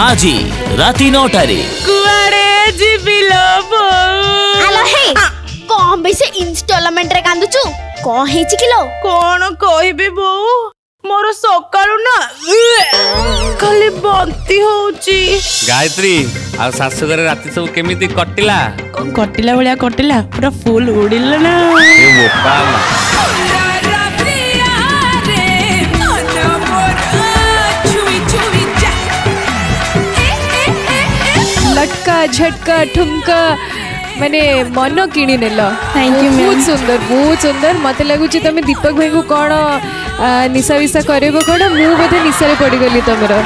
आजी राती 9 तारीख कुआरे जी बिलोबो हेलो हे कोम बेसे इंस्टॉलमेंट रे कांदुचू को हेची किलो कोन कहबे बो मोर सकाळु ना खाली बंती होची गायत्री आ सासु घरे राती सब केमिति कटिला कोन कटिला भलिया कटिला पूरा फुल उडिल ना ए मोपा लटका झटका ठुमका माने मन किणी नेलो थैंक यू मैम बहुत सुंदर मते लागु छी तमे दीपक भाई को कोन निशा विशा करबो कोन मु बधे निशा रे पड़ी गेली तमरो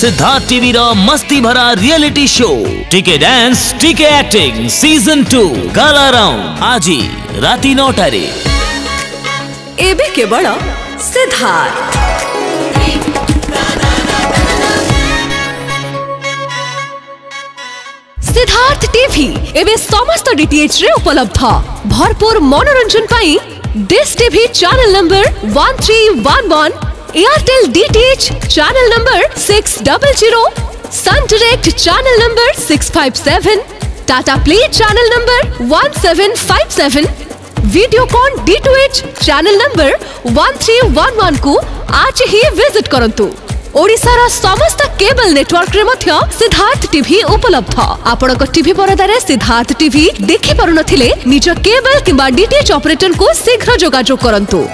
सिद्धार्थ टीवी रो मस्ती भरा रियलिटी शो टीके डांस टीके एक्टिंग सीजन 2 गला राउंड आज ही राती 9 तारीख एबे के बड़ा सिद्धार्थ सिद्धार्थ टीवी एवं समस्त डीटीएच रे उपलब्ध भरपूर मनोरंजन पाई this TV channel number 1311 Airtel DTH channel number 600 Sun direct channel number 657 Tata Play channel number 1757 Videocon DTH channel number 1311 को आज ही विजिट करंतु ओडिशा रा समस्त केबल नेटवर्क रे मध्य सिद्धार्थ टीवी उपलब्ध आपण को टीवी परदा रे सिद्धार्थ टीवी देखि परनथिले निज केबल किबा डीटीएच ऑपरेटर को शीघ्र जोगाजोग करंतु।